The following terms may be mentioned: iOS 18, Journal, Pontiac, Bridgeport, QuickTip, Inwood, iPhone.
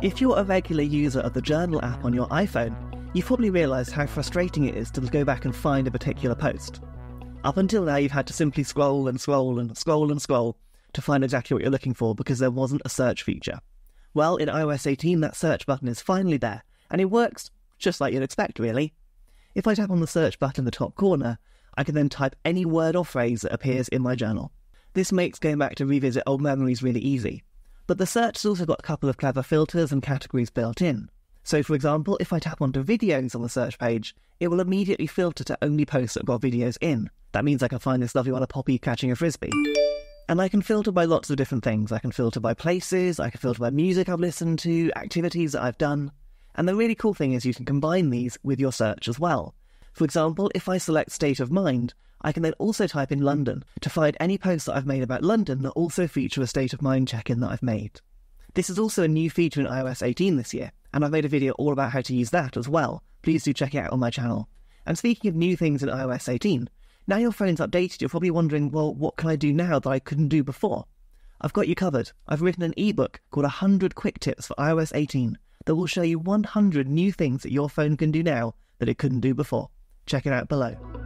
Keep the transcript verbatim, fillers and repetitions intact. If you're a regular user of the Journal app on your iPhone, you've probably realised how frustrating it is to go back and find a particular post. Up until now, you've had to simply scroll and scroll and scroll and scroll to find exactly what you're looking for because there wasn't a search feature. Well, in i O S eighteen, that search button is finally there, and it works just like you'd expect, really. If I tap on the search button in the top corner, I can then type any word or phrase that appears in my journal. This makes going back to revisit old memories really easy. But the search has also got a couple of clever filters and categories built in. So, for example, if I tap onto videos on the search page, it will immediately filter to only posts that got videos in. That means I can find this lovely one of Poppy catching a frisbee. And I can filter by lots of different things. I can filter by places, I can filter by music I've listened to, activities that I've done. And the really cool thing is you can combine these with your search as well. For example, if I select state of mind, I can then also type in London to find any posts that I've made about London that also feature a state of mind check-in that I've made. This is also a new feature in i O S eighteen this year, and I've made a video all about how to use that as well. Please do check it out on my channel. And speaking of new things in i O S eighteen, now your phone's updated, you're probably wondering, well, what can I do now that I couldn't do before? I've got you covered. I've written an ebook called one hundred Quick Tips for i O S eighteen that will show you one hundred new things that your phone can do now that it couldn't do before. Check it out below.